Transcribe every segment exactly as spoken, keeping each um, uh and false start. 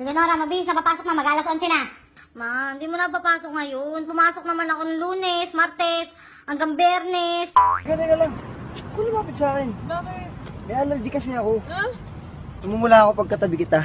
Leonora, mabilis na papasok na. Mag-alas onse na. Ma, hindi mo na papasok ngayon. Pumasok naman ako ng Lunes, Martes, hanggang Bernes. Teka, teka lang. Kung lumapit sa akin. Bakit? May allergy kasi ako. Huh? Tumumula ako pagkatabi kita.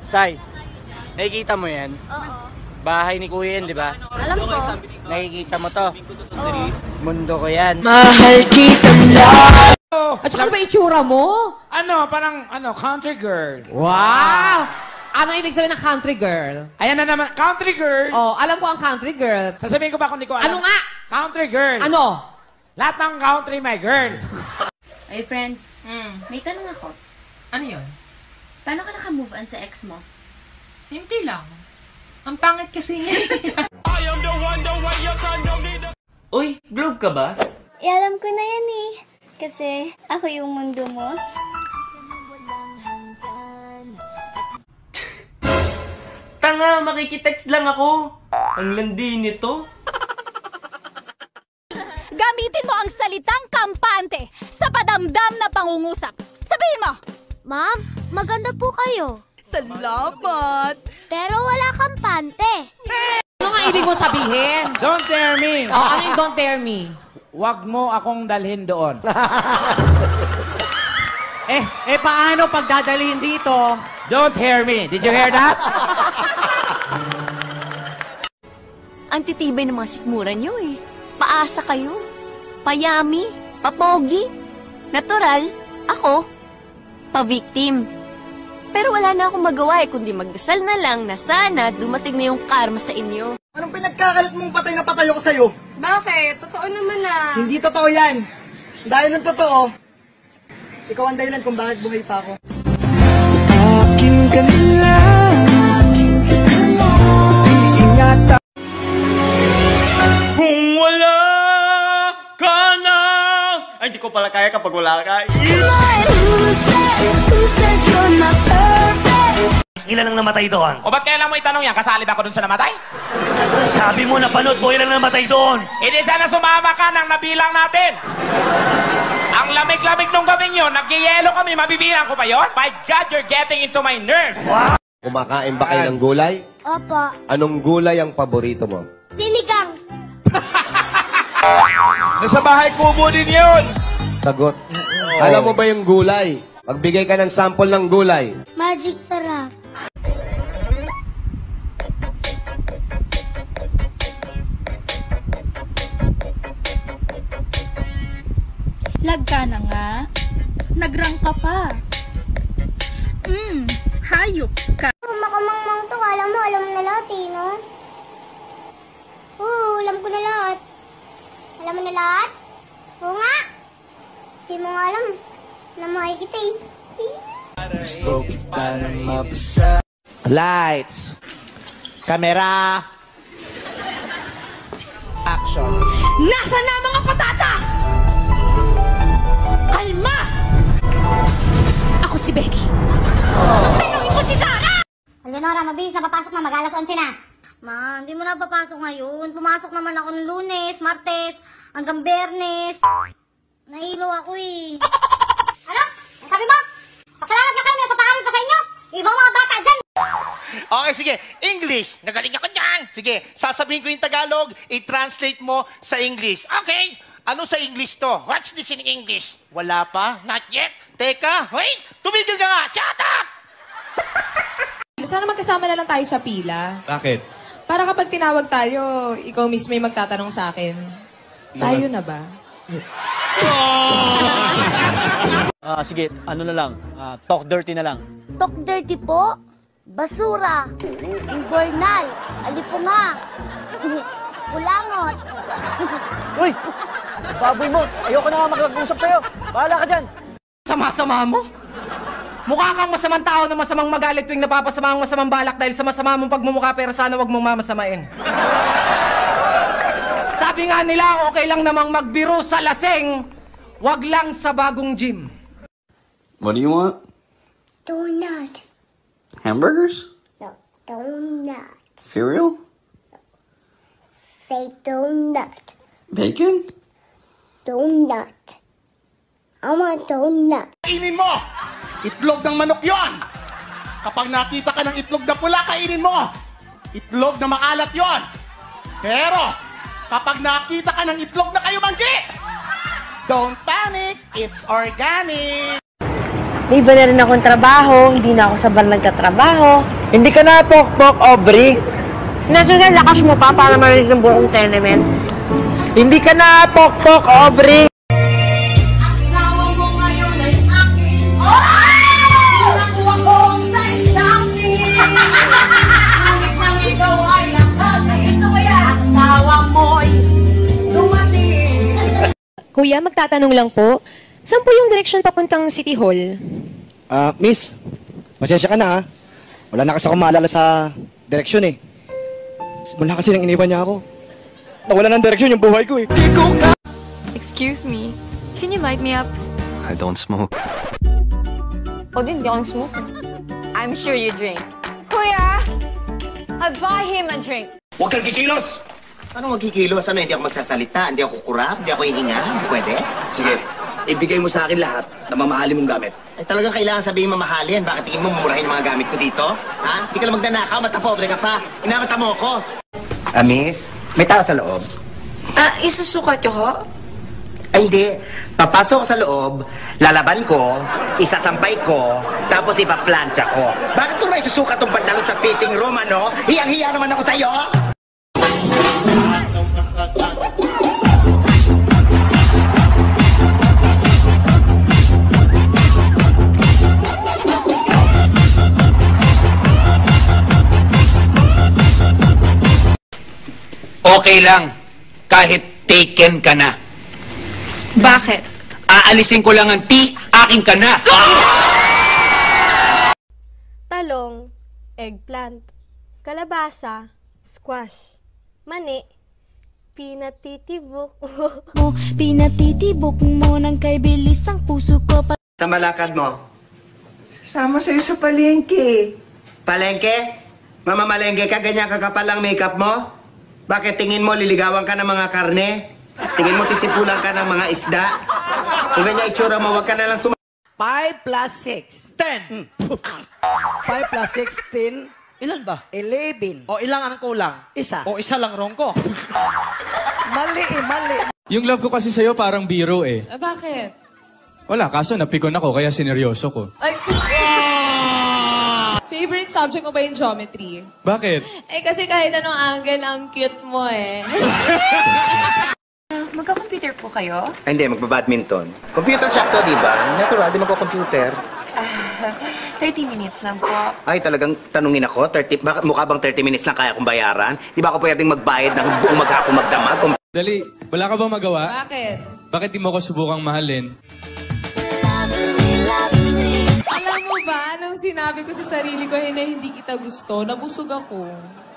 Sai, nakikita mo yan? Oo. Bahay ni Kuya yan, di ba? Alam ko. Nakikita mo to? Oo. Mundo ko yan. Mahal kitang lahat. At saka ba itsura mo? Ano, parang ano, country girl. Wow! Ano ibig sabihin ng country girl? Ayan na naman, country girl. Oh, alam ko ang country girl. Sasabihin ko ba kung hindi ko alam? Ano nga? Country girl. Ano? Lahat ng country, my girl. Hey, friend. Mm. May tanong ako. Ano yun? Paano ka naka-move on sa ex mo? Simple lang. Ang pangit kasi niya. Uy, globe ka ba? Eh, alam ko na yan eh. Kasi ako yung mundo mo. Tanga, makikitext lang ako. Ang landi nito. Gamitin mo ang salitang kampante sa padamdam na pangungusap. Sabihin mo, Ma'am, maganda po kayo. Salamat. Pero wala kampante. Ano nga ibig mo sabihin? Don't dare me. Oh, ano yung don't dare me? Wag mo akong dalhin doon. eh, eh paano pag dadalhin dito? Don't hear me. Did you hear that? Ang titibay ng mga sikmura nyo eh. Paasa kayo. Payami. Papogi. Natural. Ako. Paviktim. Pero wala na akong magawa eh, kundi magdasal na lang na sana dumating na yung karma sa inyo. Anong pinagkakalat mong patay na patay ako sa'yo? Bakit? Totoo naman ah. Hindi totoo yan. Dahil ng totoo, ikaw ang dahilan kung bakit buhay pa ako. Kung wala ka na... Ay, hindi ko pala kaya kapag wala ka. Ilan ang namatay doon? O ba't kaya lang mo itanong yan? Kasali ba ako dun sa namatay? Sabi mo na panood mo, ilan ang namatay doon? Hindi sana sumama ka nang nabilang natin. Ang lamig-lamig nung gabing yun, nagyayelo kami, mabibilang ko pa yun? My God, you're getting into my nerves! Wow! Kumakain ba kayo ng gulay? Opo. Anong gulay ang paborito mo? Sinigang. Nasa bahay kubo din yun! Sagot. Oh. Alam mo ba yung gulay? Magbigay ka ng sample ng gulay. Magic sarap. Lag ka na nga. Nag-rank ka pa. Mmm, hayop ka. Makamangmang to, alam mo, alam na lahat eh, no? Oo, alam ko na lahat. Alam mo na lahat? Oo nga. Hindi mo nga alam. Alam mo kayo kita eh. Gusto kita na mabasa. Lights. Camera. Action. Nasaan na mga patatas? Kalma! Ako si Becky. Oh. Tanungin mo si Sarah! Leonora, mabilis na papasok na. Mag-alas onse na. Ma, hindi mo na papasok ngayon. Pumasok naman ako ng Lunes, Martes, hanggang Bernes. Nahilo ako eh. Ano? Sabi mo? Pasalamat na kayo. May papaarin pa sa inyo. Ibang mga bata dyan. Okay, sige. English. Nagaling ako dyan. Sige, sasabihin ko yung Tagalog. I-translate mo sa English. Okay. Ano sa English to? What's this in English? Wala pa? Not yet? Teka, wait! Tumigil ka nga! Shut up! Sana magkasama na lang tayo sa pila. Bakit? Para kapag tinawag tayo, ikaw mismo yung magtatanong sa akin. Naman. Tayo na ba? Oh! uh, sige, ano na lang. Uh, talk dirty na lang. Talk dirty po? Basura. Inbornal. Alipunga. Pulangot. Uy! Baboy mo! Ayoko na nga makipag-usap kayo! Bahala ka dyan! Sama-sama mo? Mukha kang masamang tao na masamang magalit tuwing napapasama ang masamang balak dahil sa masama mong pagmumukha pero sana wag mong mamasamain. Sabi nga nila, okay lang namang magbiro sa laseng, wag lang sa bagong gym. What do you want? Donut. Hamburgers? No, donut. Cereal? Say donut. Bacon? Donut. I want donut. Kainin mo! Itlog ng manok yon. Kapag nakita ka ng itlog na pula, kainin mo. Itlog na maalat yon. Pero, kapag nakita ka ng itlog na kayumanggi, don't panic, it's organic. May iba na rin akong trabaho, hindi na ako sa bar nagtatrabaho. Hindi ka na pokpok, Aubrey. Natural, lakas mo pa para marinig ng buong tenement. Hindi ka na pokpok, Aubrey. Kuya, magtatanong lang po, saan po yung direksyon papuntang City Hall? Ah, uh, miss, masensya ka na ha. Wala na kasi akong maalala sa direksyon eh. Wala kasi nang iniwan niya ako. Nawala ng direksyon yung buhay ko eh. Excuse me, can you light me up? I don't smoke. O din, di akong smoke. I'm sure you drink. Kuya, I'll buy him a drink. Huwag kang kikilos! Ano magkikilos? Ano, hindi ako magsasalita, hindi ako kukurap, hindi ako hihinga? Pwede? Sige, ibigay mo sa akin lahat na mamahali mong gamit. Ay, talagang kailangan sabihin mamahalin. Bakit tingin mo mamurahin ang mga gamit ko dito? Ha? Hindi ka lang magnanakaw, matapobre ka pa. Inamata mo ako. Ah, miss, may tao sa loob. Ah, isusukat yun ho? Ay, hindi. Papasok sa loob, lalaban ko, isasampay ko, tapos ipaplantsa ko. Bakit mo may susukat tong pantalon sa fitting room, ano? Hiyang-hiya naman ako sa'yo! Okay lang, kahit taken ka na. Bakit? Aalisin ko lang ang tea, aking ka na. Talong, eggplant, kalabasa, squash, mani, pinatitibok mo, pinatitibok mo nang kay bilis ang puso ko. Sa malakad mo? Sasama sa'yo sa palengke. Palengke? Mamamalengke ka, ganyan kakapal ang makeup mo? Bakit tingin mo liligawan ka ng mga karne? Tingin mo sisipulan ka ng mga isda? Kung ganyan itsura mo, wag ka na lang suma... five plus six, ten. five plus six, ten. Ilan ba? eleven. O ilang anong kulang? Isa. O isa lang wrong ko. Mali eh, mali. Yung love ko kasi sa'yo parang biro eh. Ah, bakit? Wala, kaso napikon ako kaya sineryoso ko. Ay, ah! Favorite subject mo ba yung geometry? Bakit? Eh kasi kahit anong angle, ang cute mo eh. uh, magka-computer po kayo? Ay, hindi, magpa-badminton. Computer shop to, di ba? Natural, di magka-computer. thirty minutes lang po. Ay, talagang tanungin ako? thirty, mukha bang thirty minutes lang kaya kong bayaran? Di ba ako pwedeng magbayad ng buong maghapong magdamag? Kung... Dali, wala ka bang magawa? Bakit? Bakit di mo ako subukang mahalin? Love me, love me. Alam mo ba, nung sinabi ko sa sarili ko, hey, na hindi kita gusto, nabusog ako.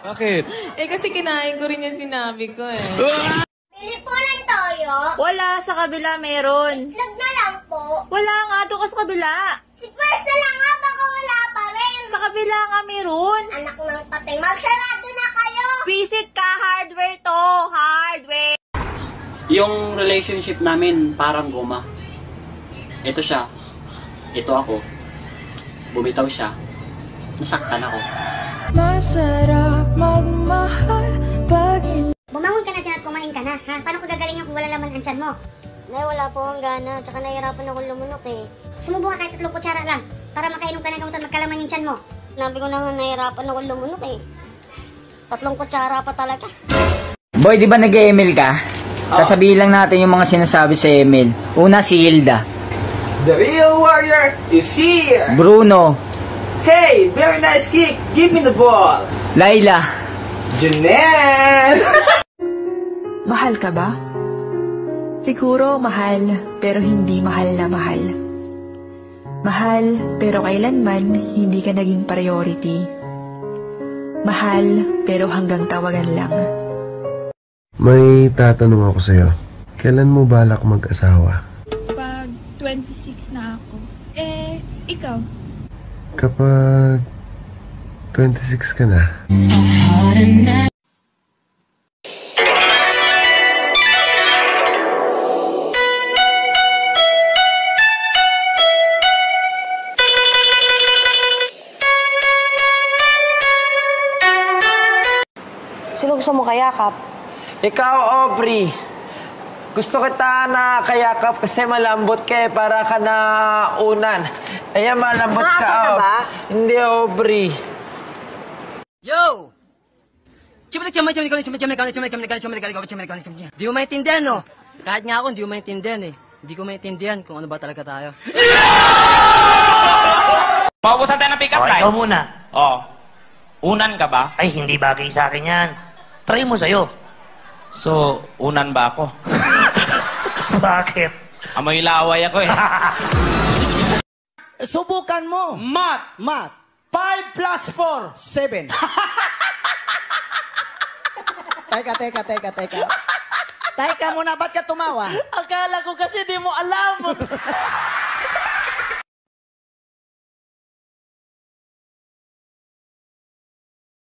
Bakit? Eh, kasi kinain ko rin yung sinabi ko eh. Ah! Bili po ng toyo? Wala, sa kabila meron. Itlog na lang po? Wala nga, doon sa kabila. Si Pers na lang nga, baka wala pa rin. Sa kabila nga meron. Anak ng patay, magsarado na kayo. Visit ka, hardware to, hardware. Yung relationship namin parang goma. Ito siya, ito ako. Bumitaw siya, nasaktan ako. Masarap magmahal pag... Bumangon ka na dyan at kumain ka na, ha? Paano ko gagaling kung wala naman ang tiyan mo? Nay, wala po akong gana, tsaka nahihirapan akong lumunok eh. Sumubo ka kahit tatlong kutsara lang para makainom ka ng gamot at magkalaman yung tiyan mo. Nabi ko na nga nahirapan akong lumunok eh. Tatlong kutsara pa talaga. Boy, di ba nag-e-email ka? Oh. Sasabihin lang natin yung mga sinasabi sa email. Una, si Hilda. The real warrior is here! Bruno. Hey, very nice kick! Give me the ball! Laila. Janelle! Mahal ka ba? Siguro mahal, pero hindi mahal na mahal. Mahal, pero kailanman hindi ka naging priority. Mahal, pero hanggang tawagan lang. May tatanong ako sa'yo. Kailan mo balak mag-asawa? Kapag twenty-six na ako. Eh, ikaw? Kapag twenty-six ka na. gusto mo kayakap? Ikaw, Aubrey. Gusto kita na kayakap kasi malambot ka eh, para ka na unan. Ayan, malambot ka. Nakasal ka ba? Hindi, Aubrey. Yo! Chumalik, chumalik, chumalik, chumalik, chumalik, chumalik, chumalik, chumalik, chumalik, chumalik, chumalik, chumalik. Di mo maintindihan, no? Kahit nga ako, hindi mo maintindihan eh. Hindi ko maintindihan kung ano ba talaga tayo. Paubusan tayo ng pick-up line. O, ikaw muna. Oo. Unan ka ba? Ay, hindi bagay sa akin yan. Try mo sa'yo. So, unan ba ako? Bakit? Amoy laway ako eh. Subukan mo. Math. Math. five plus four. seven. Teka, teka, teka, teka. Teka muna, ba't ka tumawa? Akala ko kasi di mo alam.